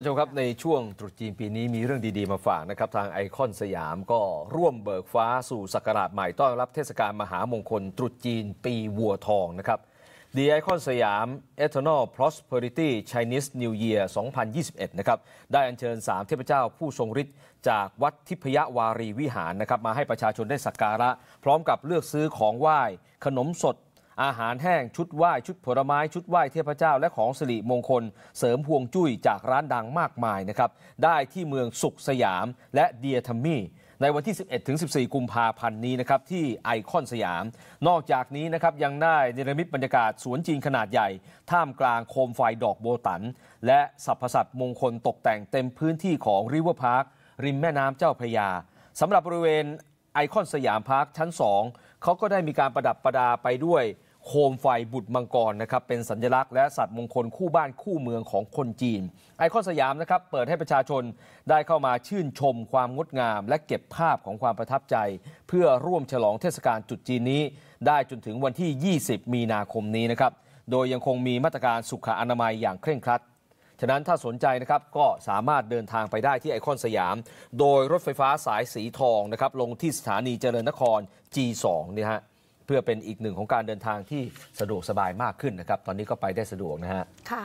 คุณผู้ชมครับในช่วงตรุษจีนปีนี้มีเรื่องดีๆมาฝากนะครับทางไอคอนสยามก็ร่วมเบิกฟ้าสู่ศักราชใหม่ต้อนรับเทศกาลมหามงคลตรุษจีนปีวัวทองนะครับดีไอคอนสยาม Eternal Prosperity Chinese New Year 2021 นะครับได้อัญเชิญ3เทพเจ้าผู้ทรงฤทธิ์จากวัดทิพยวารีวิหารนะครับมาให้ประชาชนได้สักการะพร้อมกับเลือกซื้อของไหว้ขนมสดอาหารแห้งชุดไหว้ชุดผลไม้ชุดไหว้เทพเจ้าและของสิริมงคลเสริมพวงจุ้ยจากร้านดังมากมายนะครับได้ที่เมืองสุขสยามและเดียทัมมี่ในวันที่ 11-14 กุมภาพันธ์นี้นะครับที่ไอคอนสยามนอกจากนี้นะครับยังได้เนรมิตบรรยากาศสวนจีนขนาดใหญ่ท่ามกลางโคมไฟดอกโบตันและสรรพสัตว์มงคลตกแต่งเต็มพื้นที่ของริเวอร์พาร์คริมแม่น้ำเจ้าพระยาสำหรับบริเวณไอคอนสยามพาร์คชั้น 2เขาก็ได้มีการประดับประดาไปด้วยโคมไฟบุตรมังกรนะครับเป็นสัญลักษณ์และสัตว์มงคลคู่บ้านคู่เมืองของคนจีนไอคอนสยามนะครับเปิดให้ประชาชนได้เข้ามาชื่นชมความงดงามและเก็บภาพของความประทับใจเพื่อร่วมฉลองเทศกาลตรุษจีนนี้ได้จนถึงวันที่20มีนาคมนี้นะครับโดยยังคงมีมาตรการสุขอนามัยอย่างเคร่งครัดฉะนั้นถ้าสนใจนะครับก็สามารถเดินทางไปได้ที่ไอคอนสยามโดยรถไฟฟ้าสายสีทองนะครับลงที่สถานีเจริญนคร G2 เนี่ยฮะเพื่อเป็นอีกหนึ่งของการเดินทางที่สะดวกสบายมากขึ้นนะครับตอนนี้ก็ไปได้สะดวกนะฮะค่ะ